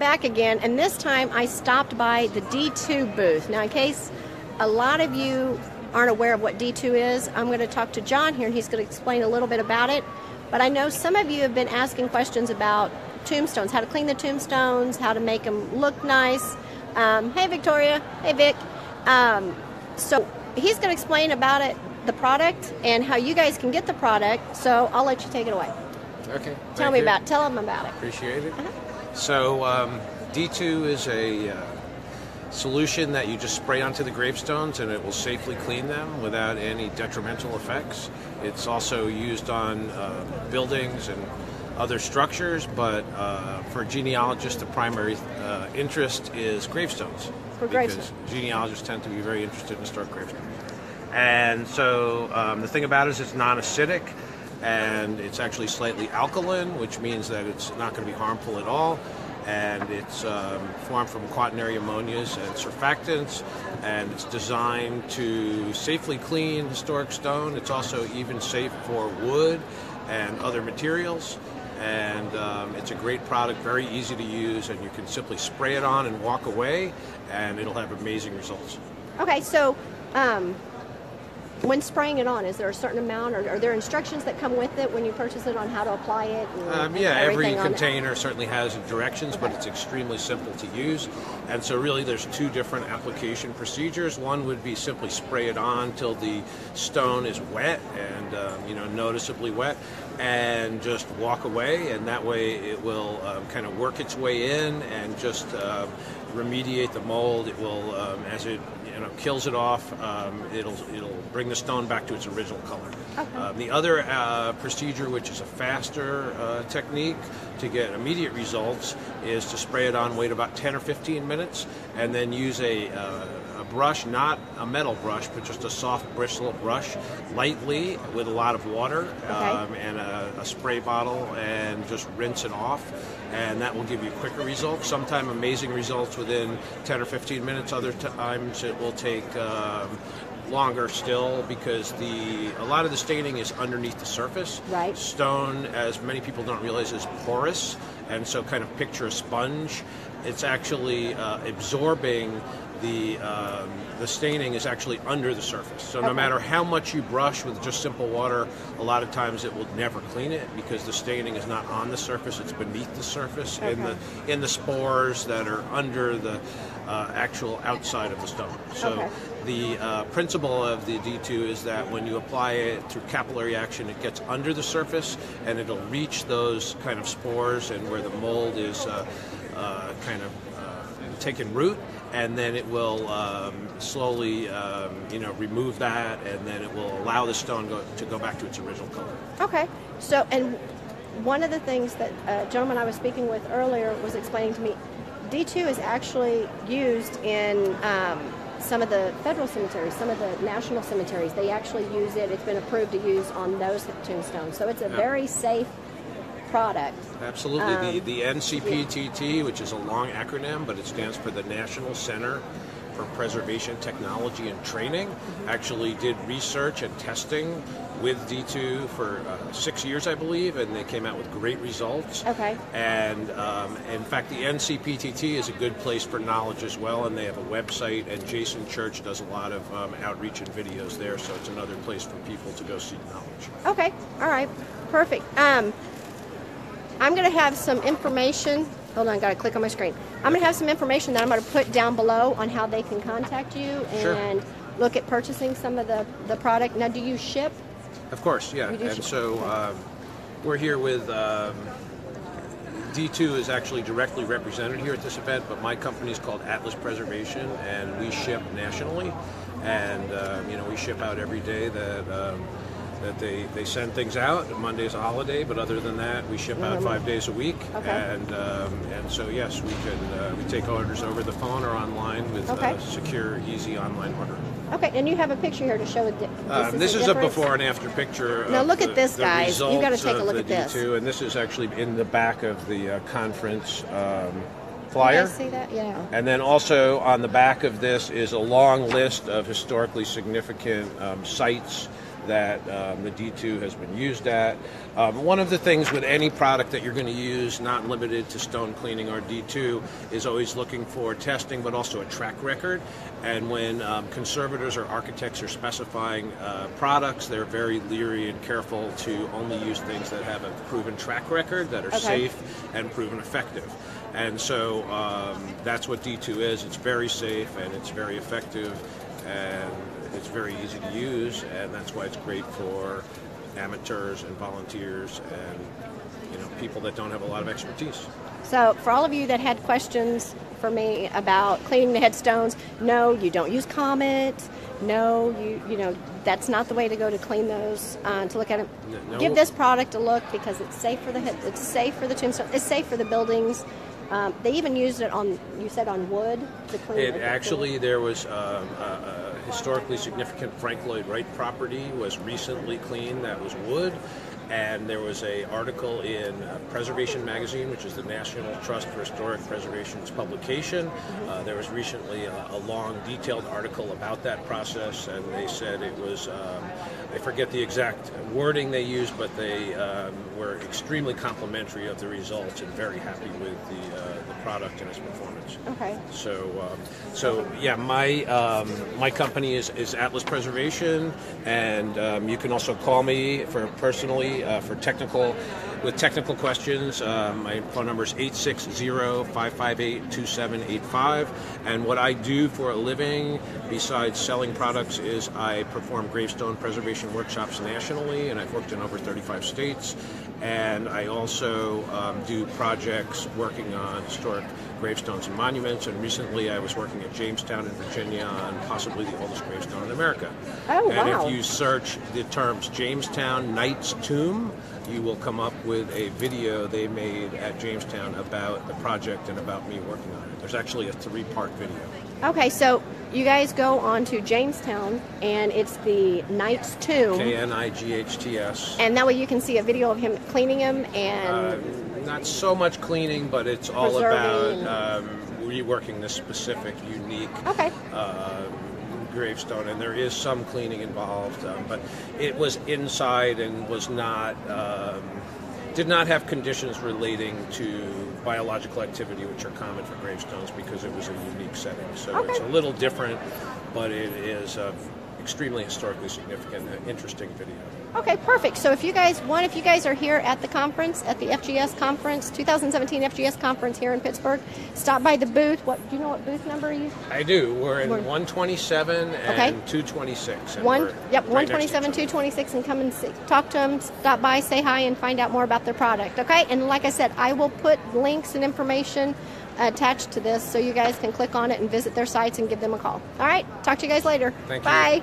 back again, and this time I stopped by the D2 booth. Now, in case a lot of you aren't aware of what D2 is, I'm going to talk to John here, and he's going to explain a little bit about it. But I know some of you have been asking questions about tombstones, how to clean the tombstones, how to make them look nice. Hey, Victoria. Hey, Vic. So he's going to explain about it, the product, and how you guys can get the product. So I'll let you take it away. Okay. Tell them about it. Appreciate it. So D2 is a solution that you just spray onto the gravestones, and it will safely clean them without any detrimental effects. It's also used on buildings and other structures, but for genealogists, the primary interest is gravestones. For gravestones. Genealogists tend to be very interested in historic gravestones. And so the thing about it is it's non-acidic, and it's actually slightly alkaline, which means that it's not going to be harmful at all. And it's formed from quaternary ammonias and surfactants, and it's designed to safely clean historic stone. It's also even safe for wood and other materials, and it's a great product, very easy to use, and you can simply spray it on and walk away, and it'll have amazing results. Okay, so when spraying it on, is there a certain amount, or are there instructions that come with it when you purchase it on how to apply it? And yeah, every container certainly has directions, but it's extremely simple to use. And so really there's two different application procedures. One would be simply spray it on till the stone is wet and noticeably wet, and just walk away, and that way it will kind of work its way in and just remediate the mold. It will, as it kills it off, it'll bring the stone back to its original color. Okay. The other procedure, which is a faster technique to get immediate results, is to spray it on, wait about 10 or 15 minutes, and then use a brush, not a metal brush, but just a soft bristle brush, lightly with a lot of water and a spray bottle, and just rinse it off, and that will give you quicker results. Sometimes amazing results within 10 or 15 minutes, other times it will take longer still, because a lot of the staining is underneath the surface. Right. Stone, as many people don't realize, is porous, and so kind of picture a sponge. It's actually absorbing the staining is actually under the surface. So no matter how much you brush with just simple water, a lot of times it will never clean it, because the staining is not on the surface, it's beneath the surface, in the spores that are under the actual outside of the stone. So the principle of the D2 is that when you apply it through capillary action, it gets under the surface, and it'll reach those kind of spores and where the mold is taken root, and then it will slowly remove that, and then it will allow the stone to go back to its original color. Okay, so, and one of the things that a gentleman I was speaking with earlier was explaining to me, D2 is actually used in some of the federal cemeteries, some of the national cemeteries. They actually use it. It's been approved to use on those tombstones, so it's a very safe product. Absolutely. The NCPTT, which is a long acronym, but it stands for the National Center for Preservation Technology and Training, actually did research and testing with D2 for 6 years, I believe, and they came out with great results. Okay. And in fact, the NCPTT is a good place for knowledge as well, and they have a website, and Jason Church does a lot of outreach and videos there, so it's another place for people to go seek knowledge. Okay. All right. Perfect. I'm going to have some information. Hold on, I've got to click on my screen. I'm going to have some information that I'm going to put down below on how they can contact you and look at purchasing some of the product. Now, do you ship? Of course, yeah. And so we're here with D2 is actually directly represented here at this event, but my company is called Atlas Preservation, and we ship nationally. And we ship out every day that they send things out. Monday's a holiday, but other than that, we ship out 5 days a week. And so yes, we can we take orders over the phone or online with secure, easy online order. Okay, and you have a picture here to show this. This is a before and after picture. Now look at this, guys. You got to take a look at this. And this is actually in the back of the conference flyer. You guys see that? Yeah. And then also on the back of this is a long list of historically significant sites that the D2 has been used at. One of the things with any product that you're going to use, not limited to stone cleaning or D2, is always looking for testing, but also a track record. And when conservators or architects are specifying products, they're very leery and careful to only use things that have a proven track record, that are safe and proven effective. And so that's what D2 is. It's very safe and it's very effective and it's very easy to use, and that's why it's great for amateurs and volunteers and, you know, people that don't have a lot of expertise. So for all of you that had questions for me about cleaning the headstones, no, you don't use Comet. No, you know, that's not the way to go to clean those, to look at them. No, give this product a look because it's safe for the head, it's safe for the tombstone, it's safe for the buildings. They even used it on, you said, on wood to clean it. Actually, there was a historically significant Frank Lloyd Wright property was recently cleaned that was wood. And there was an article in Preservation Magazine, which is the National Trust for Historic Preservation's publication. There was recently a long, detailed article about that process, and they said it was, I forget the exact wording they used, but they were extremely complimentary of the results and very happy with the product and its performance. Okay. So, yeah, my company is Atlas Preservation, and you can also call me for personally. For technical questions, my phone number is 860-558-2785. And what I do for a living, besides selling products, is I perform gravestone preservation workshops nationally, and I've worked in over 35 states. And I also do projects working on historic gravestones and monuments, and recently I was working at Jamestown in Virginia on possibly the oldest gravestone in America. Oh, and wow. If you search the terms Jamestown Knight's Tomb, you will come up with a video they made at Jamestown about the project and about me working on it. There's actually a 3-part video. Okay, so you guys go on to Jamestown, and it's the Knight's Tomb. K-N-I-G-H-T-S. And that way you can see a video of him cleaning him and... not so much cleaning, but it's all about reworking this specific, unique gravestone, and there is some cleaning involved, but it was inside and was not, did not have conditions relating to biological activity, which are common for gravestones, because it was a unique setting. So it's a little different, but it is extremely historically significant, interesting video. Okay, perfect. So if you guys want, if you guys are here at the conference, at the FGS conference, 2017 FGS conference here in Pittsburgh, stop by the booth. What, do you know what booth number you? I do. We're in 127 and 226. And 127, 226, and come and see, talk to them, stop by, say hi, and find out more about their product. Okay, and like I said, I will put links and information attached to this so you guys can click on it and visit their sites and give them a call. All right, talk to you guys later. Thank you. Bye.